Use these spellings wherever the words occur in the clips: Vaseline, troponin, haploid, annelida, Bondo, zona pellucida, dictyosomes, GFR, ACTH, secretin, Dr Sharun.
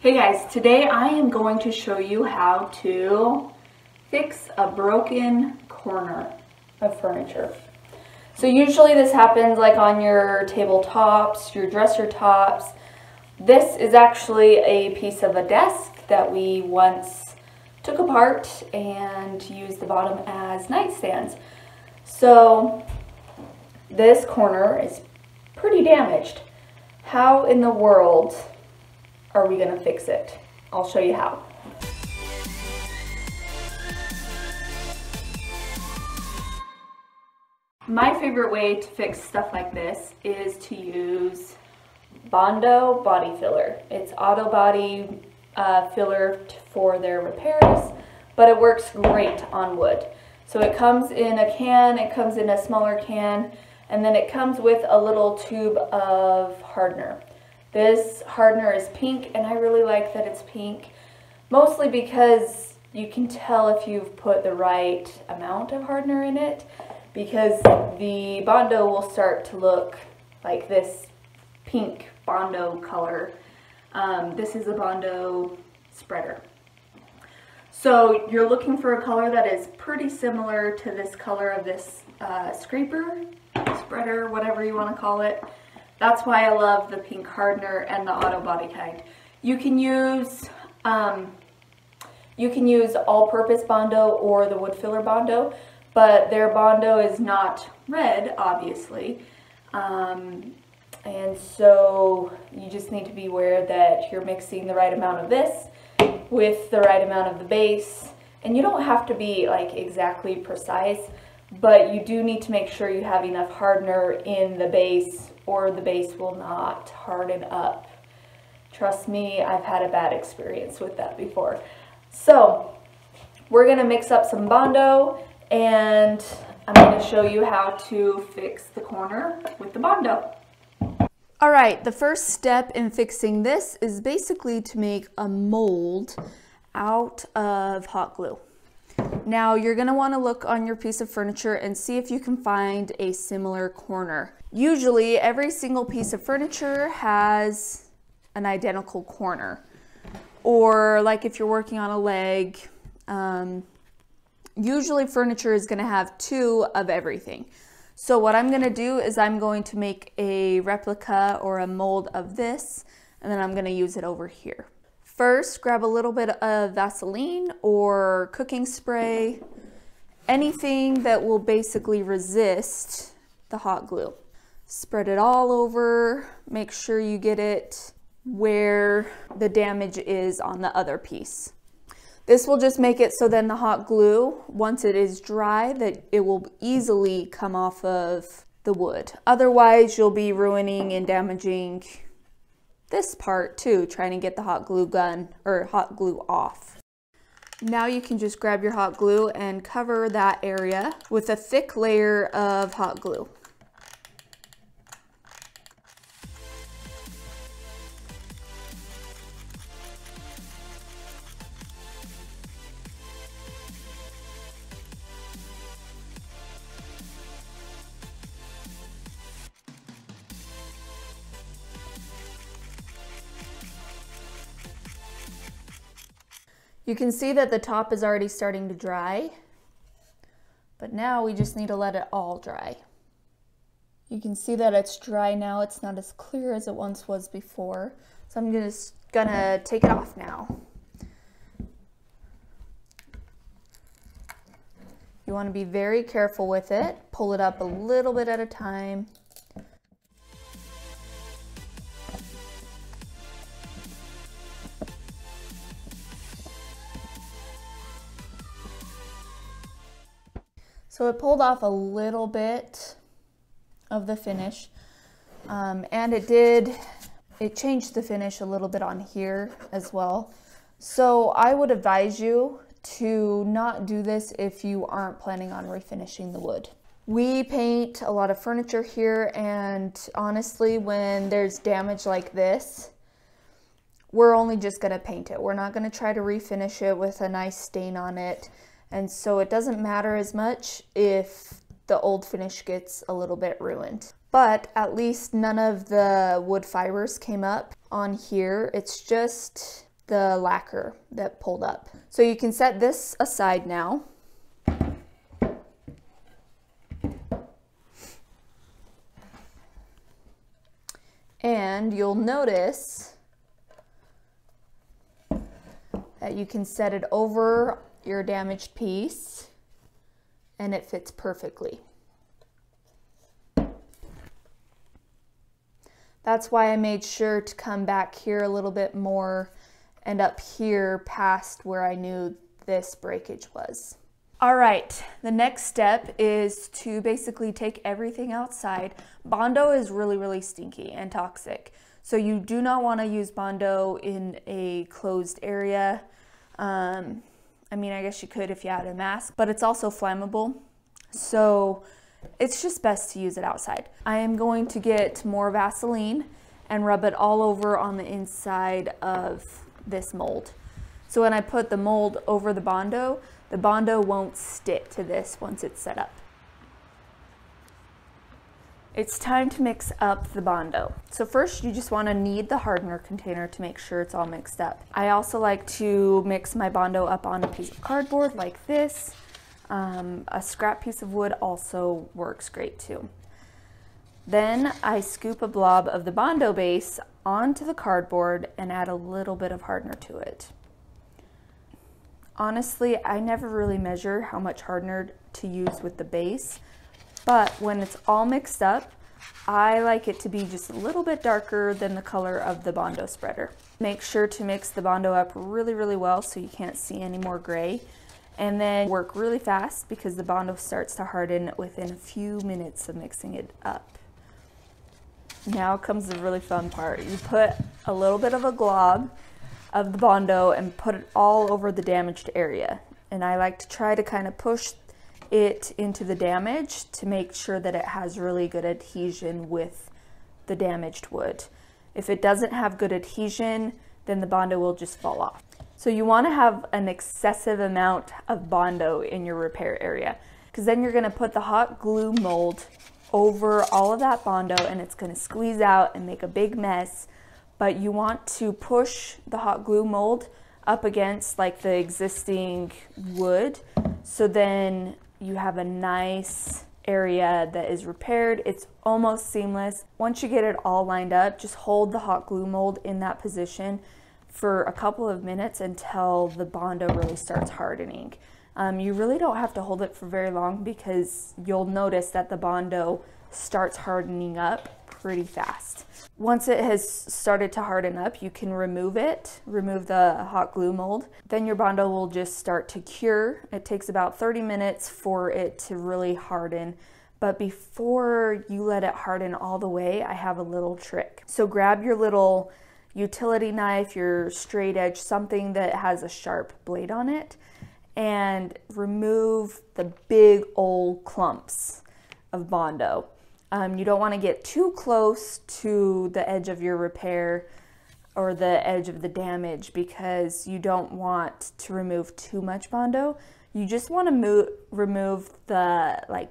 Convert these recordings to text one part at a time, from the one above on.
Hey guys, today I am going to show you how to fix a broken corner of furniture. So usually this happens like on your tabletops, your dresser tops. This is actually a piece of a desk that we once took apart and used the bottom as nightstands. So this corner is pretty damaged. How in the world are we going to fix it? I'll show you how. My favorite way to fix stuff like this is to use Bondo body filler. It's auto body filler for their repairs, but it works great on wood. So it comes in a can, it comes in a smaller can, and then it comes with a little tube of hardener. This hardener is pink, and I really like that it's pink, mostly because you can tell if you've put the right amount of hardener in it, because the Bondo will start to look like this pink Bondo color. This is a Bondo spreader. So you're looking for a color that is pretty similar to this color of this scraper, spreader, whatever you want to call it. That's why I love the pink hardener and the auto body kind. You can use all-purpose Bondo or the wood filler Bondo, but their Bondo is not red, obviously. And so you just need to be aware that you're mixing the right amount of this with the right amount of the base. And you don't have to be like exactly precise, but you do need to make sure you have enough hardener in the base or the base will not harden up. Trust me, I've had a bad experience with that before. So we're gonna mix up some Bondo and I'm gonna show you how to fix the corner with the Bondo. All right, the first step in fixing this is basically to make a mold out of hot glue. Now you're going to want to look on your piece of furniture and see if you can find a similar corner. Usually every single piece of furniture has an identical corner, or like if you're working on a leg, usually furniture is going to have two of everything. So what I'm going to do is I'm going to make a replica or a mold of this, and then I'm going to use it over here. First, grab a little bit of Vaseline or cooking spray, anything that will basically resist the hot glue. Spread it all over, make sure you get it where the damage is on the other piece. This will just make it so then the hot glue, once it is dry, that it will easily come off of the wood. Otherwise, you'll be ruining and damaging this part too, trying to get the hot glue gun or hot glue off. Now you can just grab your hot glue and cover that area with a thick layer of hot glue. You can see that the top is already starting to dry, but now we just need to let it all dry. You can see that it's dry now. It's not as clear as it once was before. So I'm just gonna take it off now. You wanna be very careful with it. Pull it up a little bit at a time. So it pulled off a little bit of the finish, and it changed the finish a little bit on here as well. So I would advise you to not do this if you aren't planning on refinishing the wood. We paint a lot of furniture here, and honestly, when there's damage like this, we're only just gonna paint it. We're not gonna try to refinish it with a nice stain on it. And so it doesn't matter as much if the old finish gets a little bit ruined. But at least none of the wood fibers came up on here. It's just the lacquer that pulled up. So you can set this aside now. And you'll notice that you can set it over your damaged piece and it fits perfectly. That's why I made sure to come back here a little bit more and up here past where I knew this breakage was. All right, the next step is to basically take everything outside. Bondo is really stinky and toxic. So you do not want to use Bondo in a closed area. I mean, I guess you could if you had a mask, but it's also flammable. So it's just best to use it outside. I am going to get more Vaseline and rub it all over on the inside of this mold. So when I put the mold over the Bondo won't stick to this once it's set up. It's time to mix up the Bondo. So first you just want to knead the hardener container to make sure it's all mixed up. I also like to mix my Bondo up on a piece of cardboard like this. A scrap piece of wood also works great too. Then I scoop a blob of the Bondo base onto the cardboard and add a little bit of hardener to it. Honestly, I never really measure how much hardener to use with the base, but when it's all mixed up, I like it to be just a little bit darker than the color of the Bondo spreader. Make sure to mix the Bondo up really well so you can't see any more gray, and then work really fast because the Bondo starts to harden within a few minutes of mixing it up. Now comes the really fun part. You put a little bit of a glob of the Bondo and put it all over the damaged area. And I like to try to kind of push it into the damage to make sure that it has really good adhesion with the damaged wood. If it doesn't have good adhesion, then the Bondo will just fall off. So you want to have an excessive amount of Bondo in your repair area, because then you're going to put the hot glue mold over all of that Bondo and it's going to squeeze out and make a big mess. But you want to push the hot glue mold up against like the existing wood, so then you have a nice area that is repaired. It's almost seamless. Once you get it all lined up, just hold the hot glue mold in that position for a couple of minutes until the Bondo really starts hardening. You really don't have to hold it for very long because you'll notice that the Bondo starts hardening up pretty fast. Once it has started to harden up, you can remove it, remove the hot glue mold. Then your Bondo will just start to cure. It takes about 30 minutes for it to really harden. But before you let it harden all the way, I have a little trick. So grab your little utility knife, your straight edge, something that has a sharp blade on it, and remove the big old clumps of Bondo. You don't want to get too close to the edge of your repair or the edge of the damage because you don't want to remove too much Bondo. You just want to remove the like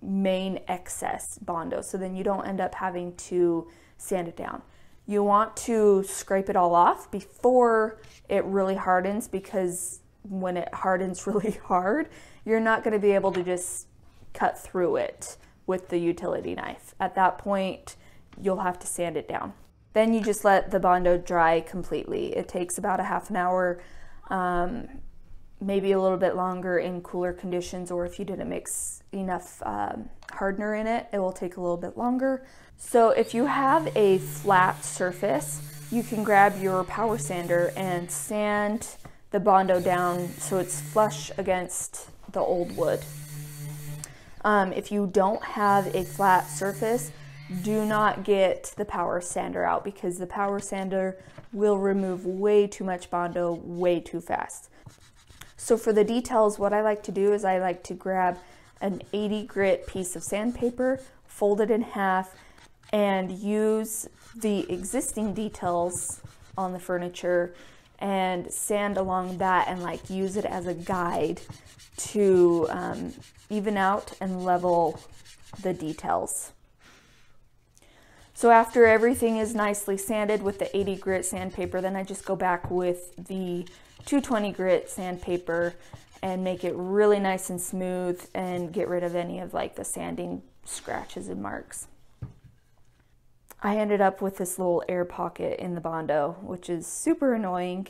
main excess Bondo, so then you don't end up having to sand it down. You want to scrape it all off before it really hardens, because when it hardens really hard, you're not going to be able to just cut through it with the utility knife. At that point, you'll have to sand it down. Then you just let the Bondo dry completely. It takes about a half an hour, maybe a little bit longer in cooler conditions, or if you didn't mix enough hardener in it, it will take a little bit longer. So if you have a flat surface, you can grab your power sander and sand the Bondo down so it's flush against the old wood. If you don't have a flat surface, do not get the power sander out, because the power sander will remove way too much Bondo way too fast. So for the details, what I like to do is I like to grab an 80 grit piece of sandpaper, fold it in half, and use the existing details on the furniture and sand along that and like use it as a guide to even out and level the details. So after everything is nicely sanded with the 80 grit sandpaper, then I just go back with the 220 grit sandpaper and make it really nice and smooth and get rid of any of like the sanding scratches and marks. I ended up with this little air pocket in the Bondo, which is super annoying,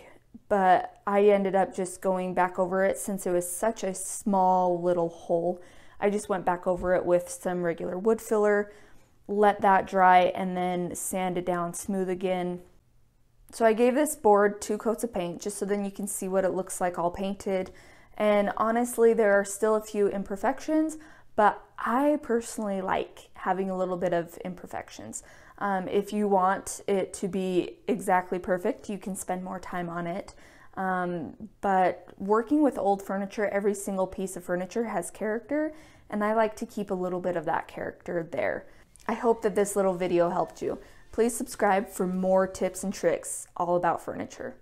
but I ended up just going back over it since it was such a small little hole. I just went back over it with some regular wood filler, let that dry, and then sand it down smooth again. So I gave this board 2 coats of paint just so then you can see what it looks like all painted. And honestly, there are still a few imperfections, but I personally like having a little bit of imperfections. If you want it to be exactly perfect, you can spend more time on it. But working with old furniture, every single piece of furniture has character, and I like to keep a little bit of that character there. I hope that this little video helped you. Please subscribe for more tips and tricks all about furniture.